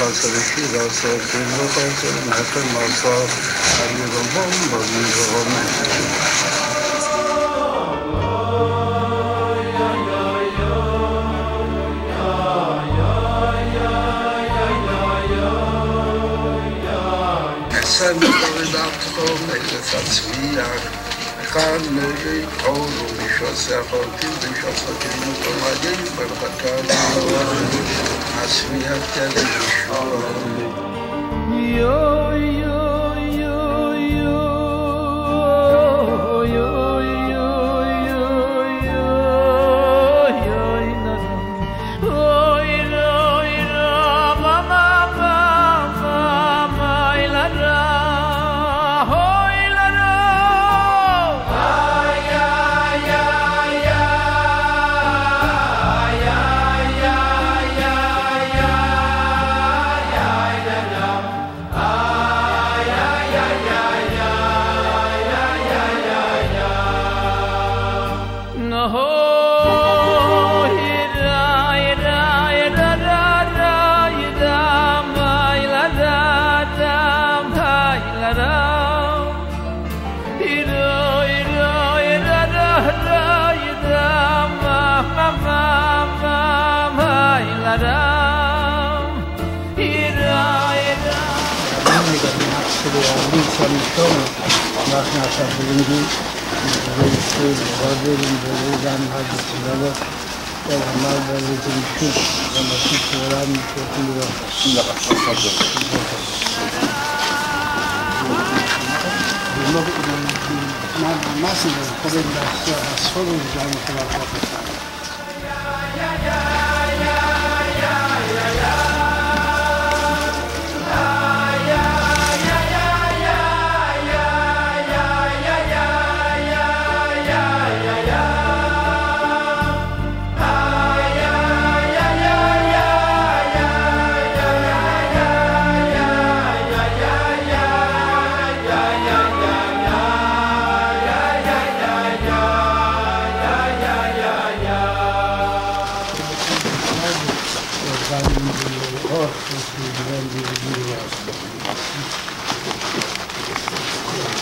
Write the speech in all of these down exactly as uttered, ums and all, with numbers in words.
conservation is also a criminal concern, and also valuable home, valuable home education. Sen Davidatov'la ile tasfiye kan nuri avru bişası hakim bişası kimin olmadığını berbakat asmiyat geldi. Yo yo yo yo yo yo yo yo.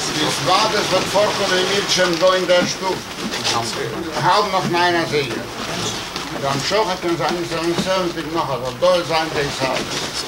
Şimdi Gottes wird vorkommen im Irrchen, so in der Stufe. Halb noch meiner Seele. Dann schochert uns an, so ein Söhnchen noch, also doll sein, der ist halt.